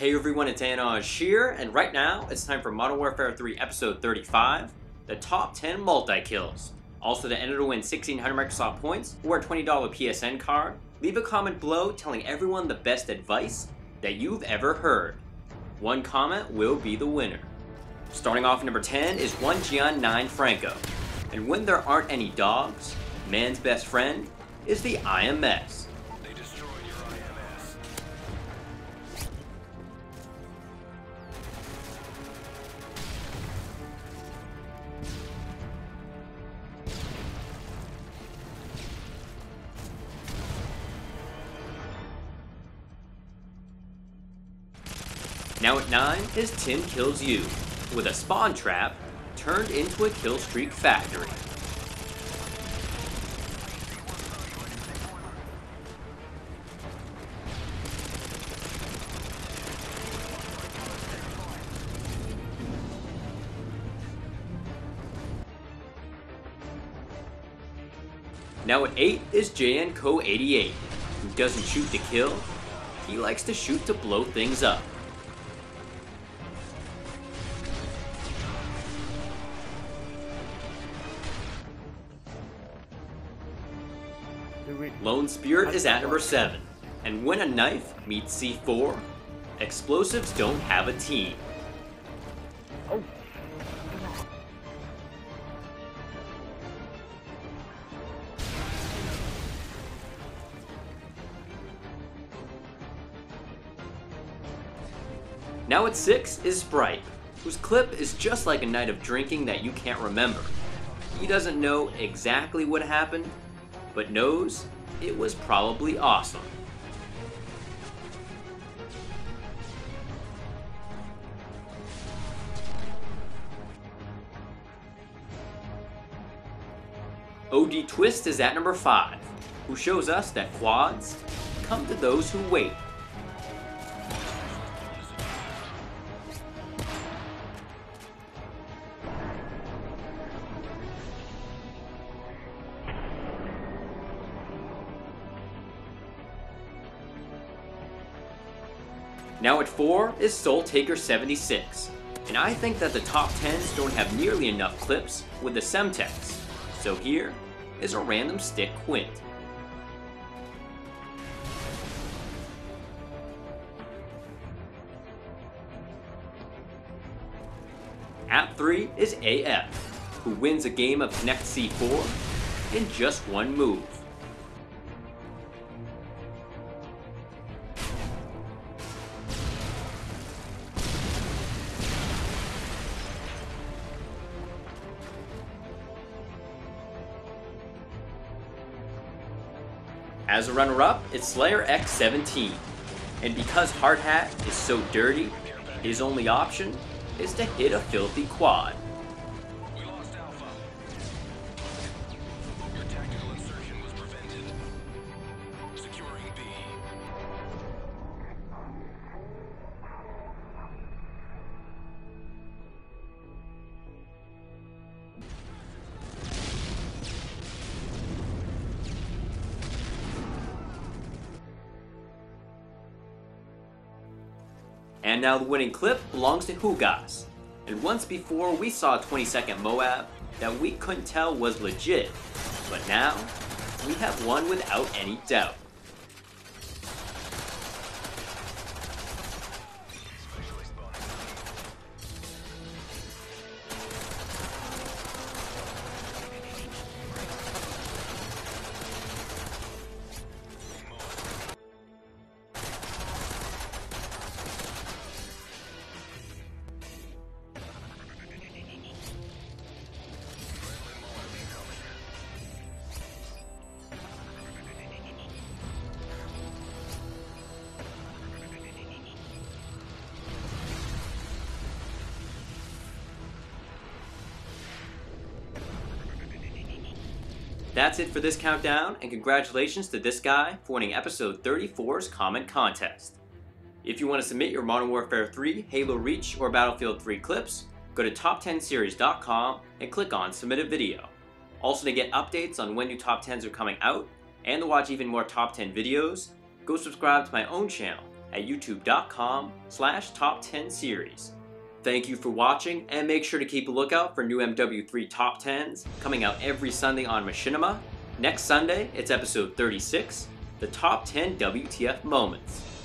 Hey everyone, it's Anoj here, and right now it's time for Modern Warfare 3 episode 35, the top 10 multi-kills. Also to enter to win 1600 Microsoft Points or a $20 PSN card, leave a comment below telling everyone the best advice that you've ever heard. One comment will be the winner. Starting off number 10 is One Gian Nine Franco. And when there aren't any dogs, man's best friend is the IMS. They destroy your IMS. Now at 9 is Tim Kills You, with a spawn trap turned into a kill streak factory. Now at 8 is JNCo88, who doesn't shoot to kill, he likes to shoot to blow things up. Lone Spirit is at number 7, and when a knife meets C4, explosives don't have a team. Oh. Now at 6 is Sprite, whose clip is just like a night of drinking that you can't remember. He doesn't know exactly what happened, but knows it was probably awesome. OD Twist is at number 5, who shows us that quads come to those who wait. Now at 4 is SoulTaker76, and I think that the top 10s don't have nearly enough clips with the Semtex, so here is a random stick quint. At 3 is AF, who wins a game of Connect C4 in just one move. As a runner-up, it's Slayer X17, and because Hardhat is so dirty, his only option is to hit a filthy quad. We lost Alpha. Your tactical insertion was prevented. Securing B. And now the winning clip belongs to Hugas. And once before we saw a 20-second Moab that we couldn't tell was legit, but now we have one without any doubt. That's it for this countdown, and congratulations to this guy for winning episode 34's comment contest. If you want to submit your Modern Warfare 3, Halo Reach, or Battlefield 3 clips, go to top10series.com and click on Submit a Video. Also, to get updates on when new top 10s are coming out, and to watch even more top 10 videos, go subscribe to my own channel, at youtube.com/top10series. Thank you for watching, and make sure to keep a lookout for new MW3 Top 10s coming out every Sunday on Machinima. Next Sunday, it's episode 36, the Top 10 WTF Moments.